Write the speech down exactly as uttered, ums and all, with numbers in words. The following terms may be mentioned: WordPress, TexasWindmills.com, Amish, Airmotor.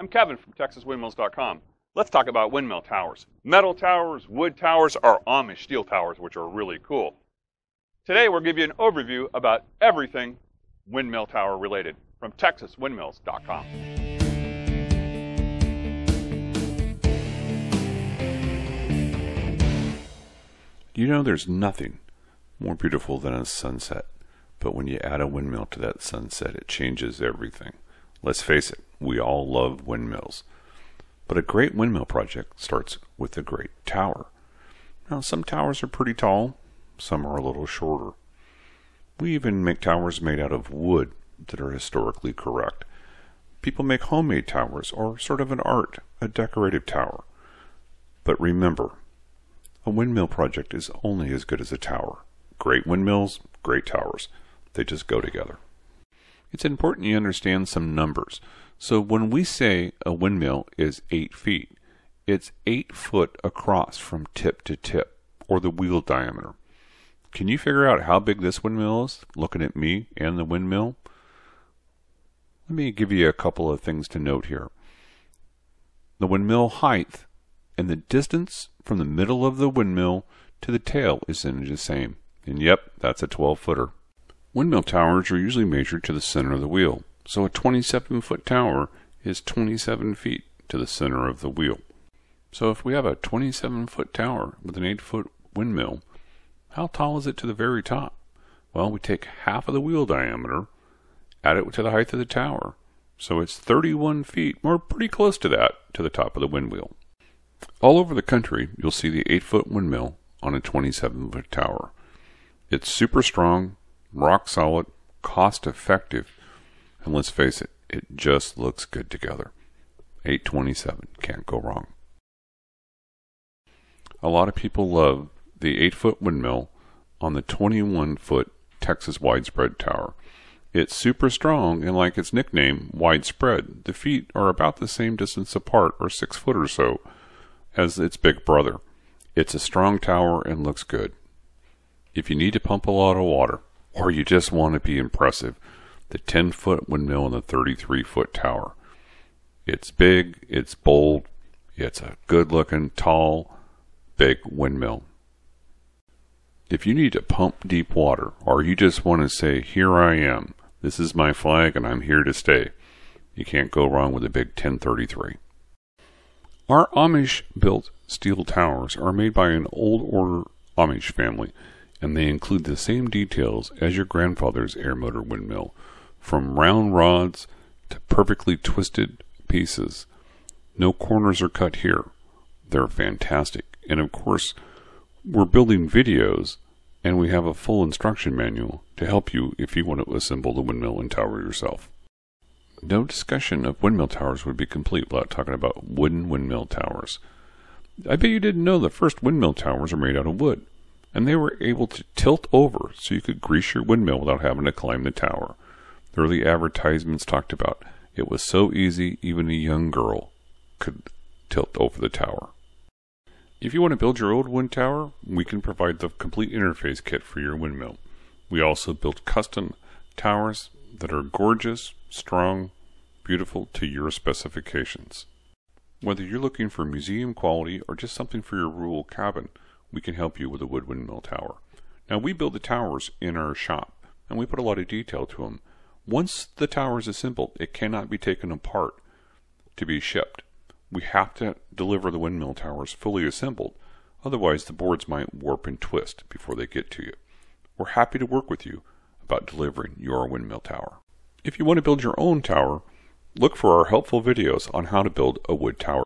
I'm Kevin from Texas Windmills dot com. Let's talk about windmill towers. Metal towers, wood towers, or Amish steel towers, which are really cool. Today we'll give you an overview about everything windmill tower related from Texas Windmills dot com. You know, there's nothing more beautiful than a sunset, but when you add a windmill to that sunset, it changes everything. Let's face it, we all love windmills, but a great windmill project starts with a great tower. Now, some towers are pretty tall, some are a little shorter. We even make towers made out of wood that are historically correct. People make homemade towers, or sort of an art, a decorative tower. But remember, a windmill project is only as good as a tower. Great windmills, great towers. They just go together. It's important you understand some numbers. So when we say a windmill is eight feet, it's eight foot across from tip to tip, or the wheel diameter. Can you figure out how big this windmill is, looking at me and the windmill? Let me give you a couple of things to note here. The windmill height and the distance from the middle of the windmill to the tail is the same. And yep, that's a twelve footer. Windmill towers are usually measured to the center of the wheel. So a twenty-seven foot tower is twenty-seven feet to the center of the wheel. So if we have a twenty-seven foot tower with an eight foot windmill, how tall is it to the very top? Well, we take half of the wheel diameter, add it to the height of the tower. So it's thirty-one feet, or pretty close to that, to the top of the windmill. All over the country, you'll see the eight foot windmill on a twenty-seven foot tower. It's super strong, rock solid, cost effective, and let's face it, it just looks good together. eight twenty-seven, can't go wrong. A lot of people love the eight foot windmill on the twenty-one foot Texas widespread tower. It's super strong, and like its nickname, widespread, the feet are about the same distance apart, or six foot or so, as its big brother. It's a strong tower and looks good. If you need to pump a lot of water, or you just want to be impressive, the ten foot windmill and the thirty-three foot tower. It's big, it's bold, it's a good looking, tall, big windmill. If you need to pump deep water, or you just want to say, here I am, this is my flag and I'm here to stay, you can't go wrong with a big ten thirty-three. Our Amish built steel towers are made by an old order Amish family, and they include the same details as your grandfather's Airmotor windmill, from round rods to perfectly twisted pieces. No corners are cut here. They're fantastic. And of course, we're building videos, and we have a full instruction manual to help you if you want to assemble the windmill and tower yourself. No discussion of windmill towers would be complete without talking about wooden windmill towers. I bet you didn't know the first windmill towers are made out of wood, and they were able to tilt over so you could grease your windmill without having to climb the tower. The early advertisements talked about it was so easy even a young girl could tilt over the tower. If you want to build your old wind tower, we can provide the complete interface kit for your windmill. We also build custom towers that are gorgeous, strong, beautiful to your specifications. Whether you're looking for museum quality or just something for your rural cabin, we can help you with a wood windmill tower. Now, we build the towers in our shop, and we put a lot of detail to them. Once the tower is assembled, it cannot be taken apart to be shipped. We have to deliver the windmill towers fully assembled, otherwise the boards might warp and twist before they get to you. We're happy to work with you about delivering your windmill tower. If you want to build your own tower, look for our helpful videos on how to build a wood tower.